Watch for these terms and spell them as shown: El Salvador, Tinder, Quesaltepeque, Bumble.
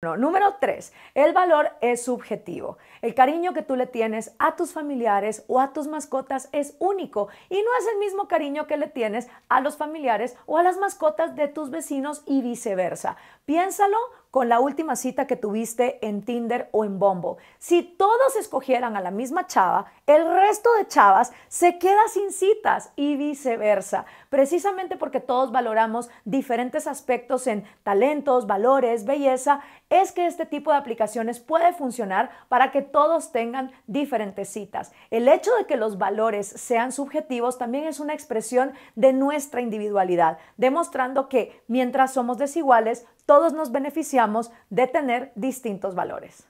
Número 3. El valor es subjetivo. El cariño que tú le tienes a tus familiares o a tus mascotas es único y no es el mismo cariño que le tienes a los familiares o a las mascotas de tus vecinos y viceversa. Piénsalo con la última cita que tuviste en Tinder o en Bumble. Si todos escogieran a la misma chava, el resto de chavas se queda sin citas y viceversa, precisamente porque todos valoramos diferentes aspectos en talentos, valores, belleza. Es que este tipo de aplicaciones puede funcionar para que todos tengan diferentes citas. El hecho de que los valores sean subjetivos también es una expresión de nuestra individualidad, demostrando que mientras somos desiguales, todos nos beneficiamos de tener distintos valores.